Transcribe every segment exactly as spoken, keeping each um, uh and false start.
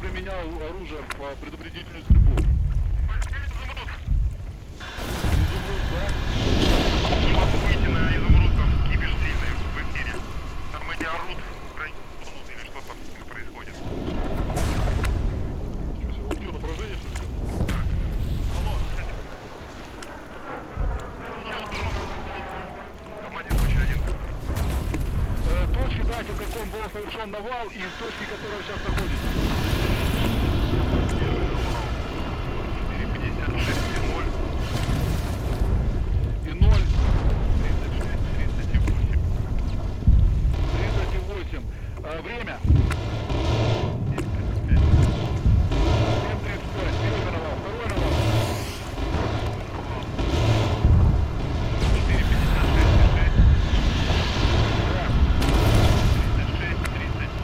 применял оружие по предупредительной стрельбу. Выйти на изумруд, там кипиш длинный в эфире. Там эти орут, или что там происходит. Убью на поражение, что ли? Алло, там один, точка один. Точки, дайте, в каком был совершен навал, и точки, которые сейчас находится. Время.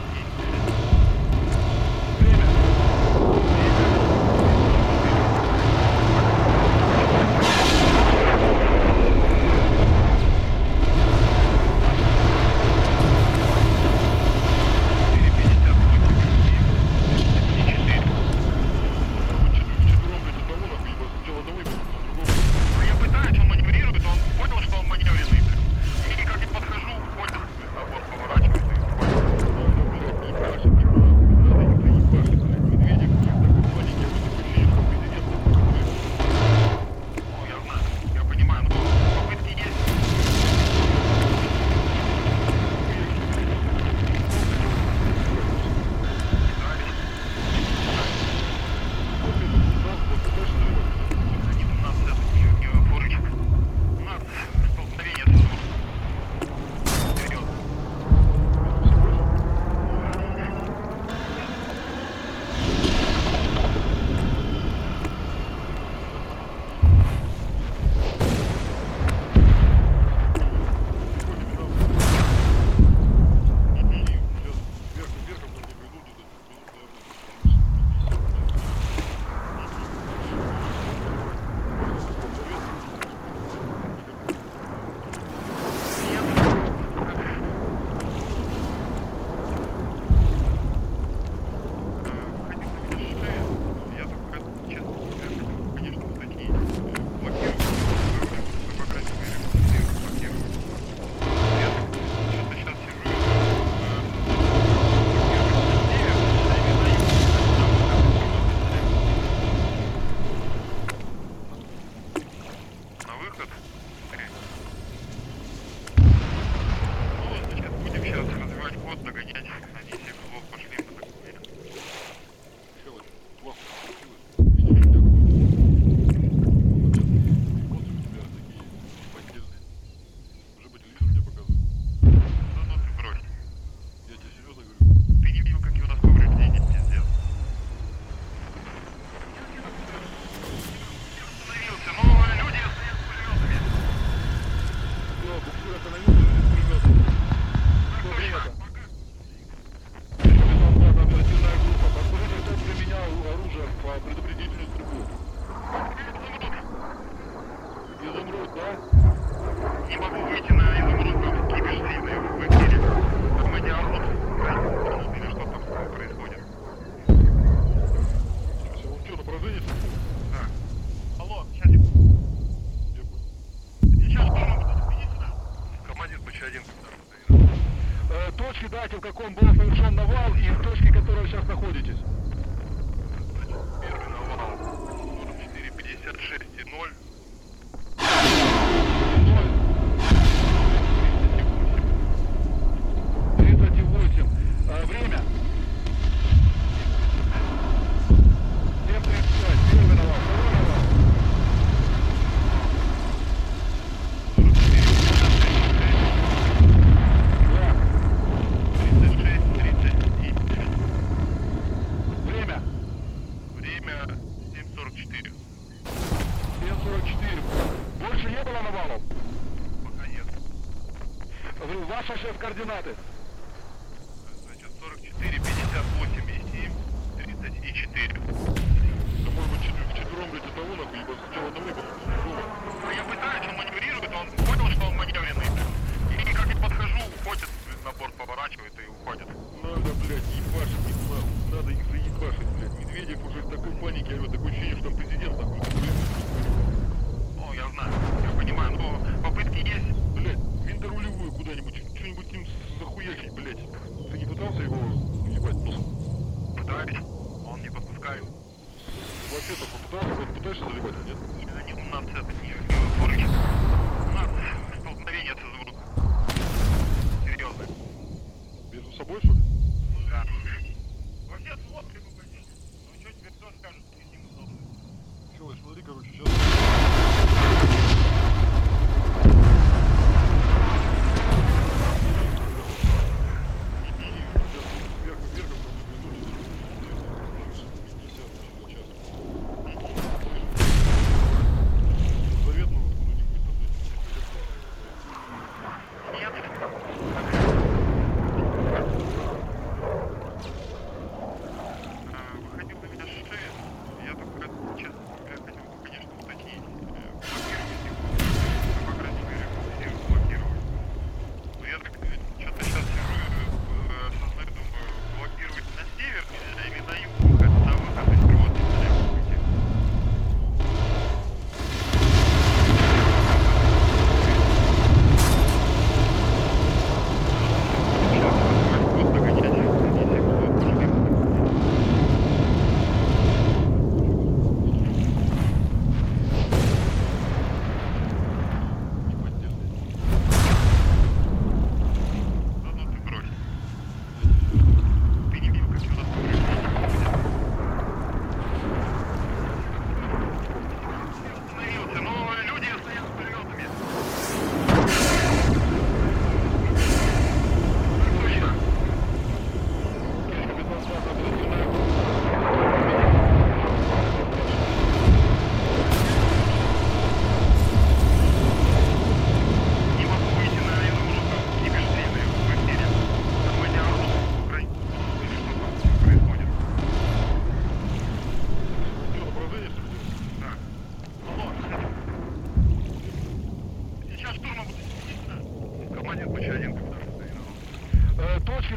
Дайте, в каком был совершен навал и в точке, в которой вы сейчас находитесь. Первый навал сорок четыре пятьдесят шесть ноль. Ваши шеф координаты. Значит, сорок четыре, пятьдесят восемь, семь, тридцать и четыре. Да, может быть, четвером летит на лунок, либо сначала одного, либо другого. Но я пытаюсь, он маневрирует, он понял, что он маневренный. Я никак не подхожу, уходит на борт, поворачивает и уходит. Надо, блядь, ебашить их, надо их заебашить. собой, что ли? Ну да. Вообще с лодкой попадет. Ну что тебе кто скажет, если мы должны? Чего, смотри, короче, сейчас...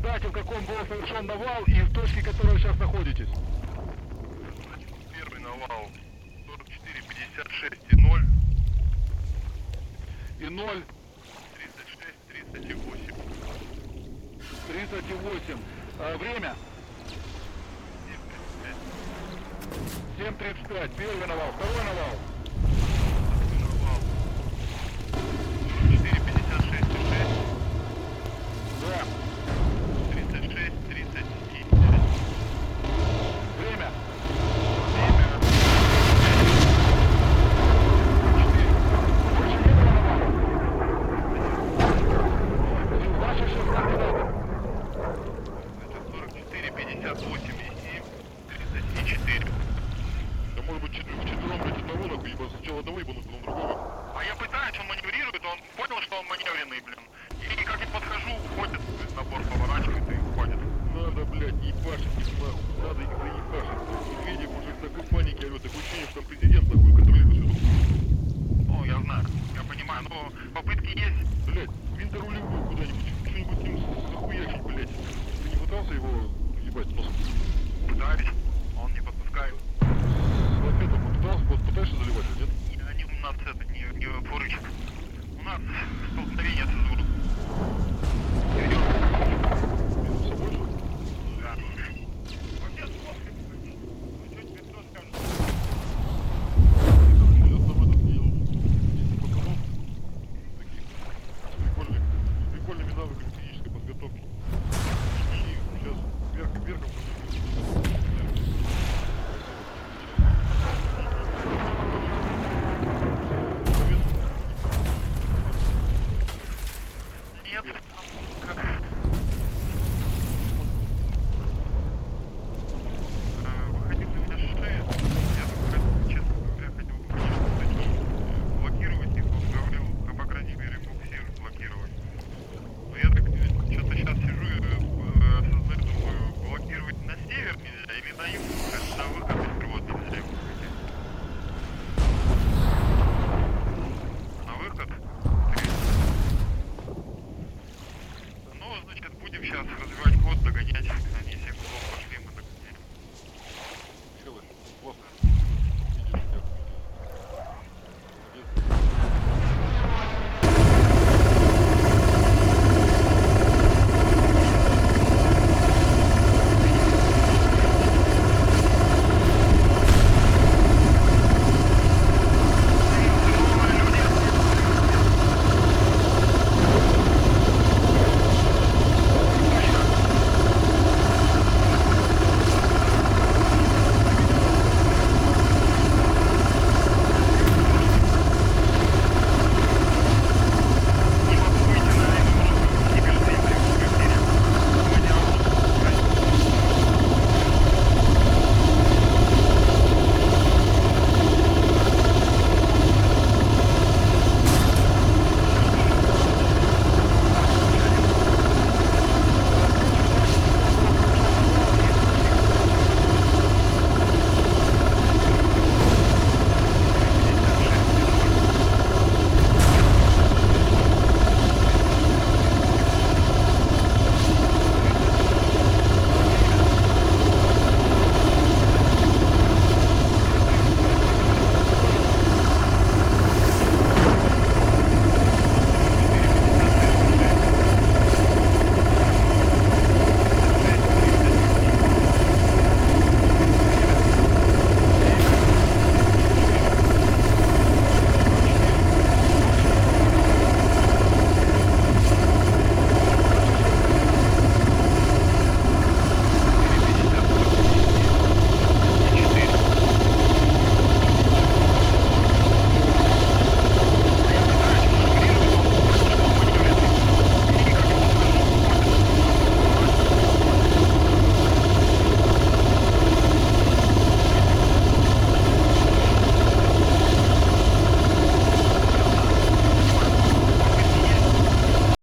Дайте, в каком был совершен навал и в точке, в которой вы сейчас находитесь. Первый навал сорок четыре, пятьдесят шесть и ноль. И ноль. тридцать шесть, тридцать восемь. тридцать восемь. А, время? семь тридцать пять. Первый навал. Второй навал. Сейчас развивать ход, догонять, они